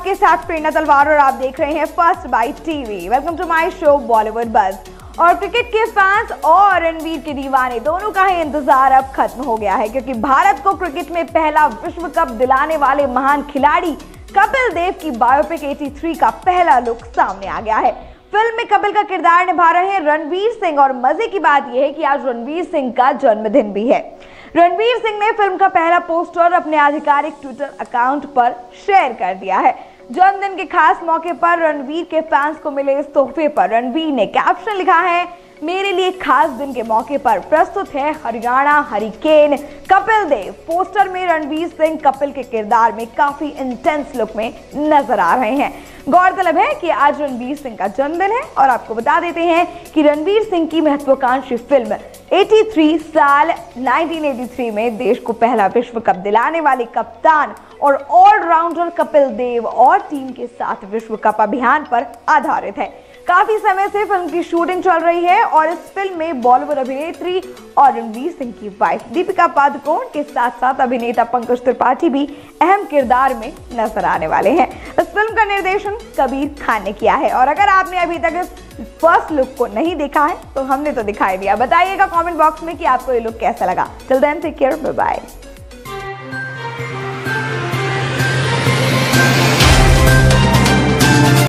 आपके साथ प्रेरणा तलवार और आप देख रहे हैं first bite TV. Welcome to my show Bollywood buzz. और क्रिकेट के फैंस और रणवीर के दीवाने दोनों का ही इंतजार अब खत्म हो गया है, क्योंकि भारत को क्रिकेट में पहला विश्व कप दिलाने वाले महान खिलाड़ी कपिल देव की बायोपिक 83 का पहला लुक सामने आ गया है। फिल्म में कपिल का किरदार निभा रहे हैं रणवीर सिंह, और मजे की बात यह है कि आज रणवीर सिंह का जन्मदिन भी है। रणवीर सिंह ने फिल्म का पहला पोस्टर अपने आधिकारिक ट्विटर अकाउंट पर शेयर कर दिया है। जन्मदिन के खास मौके पर रणवीर के फैंस को मिले इस तोहफे पर रणवीर ने कैप्शन लिखा है, मेरे लिए खास दिन के मौके पर प्रस्तुत है हरियाणा हरिकेन कपिल देव। पोस्टर में रणवीर सिंह कपिल के किरदार में काफी इंटेंस लुक में नजर आ रहे हैं। गौरतलब है कि आज रणवीर सिंह का जन्मदिन है, और आपको बता देते हैं कि रणवीर सिंह की महत्वाकांक्षी फिल्म 83 साल 1983 में देश को पहला विश्व कप दिलाने वाले कप्तान और ऑलराउंडर कपिल देव और टीम के साथ विश्व कप अभियान पर आधारित है। काफी समय से फिल्म की शूटिंग चल रही है, और इस फिल्म में बॉलीवुड अभिनेत्री और रणवीर सिंह की वाइफ दीपिका पादुकोण के साथ साथ अभिनेता पंकज त्रिपाठी भी अहम किरदार में नजर आने वाले हैं। इस फिल्म का निर्देशन कबीर खान ने किया है, और अगर आपने अभी तक इस फर्स्ट लुक को नहीं देखा है तो हमने तो दिखाई दिया। बताइएगा कमेंट बॉक्स में कि आपको ये लुक कैसा लगा। Till then take care, bye bye.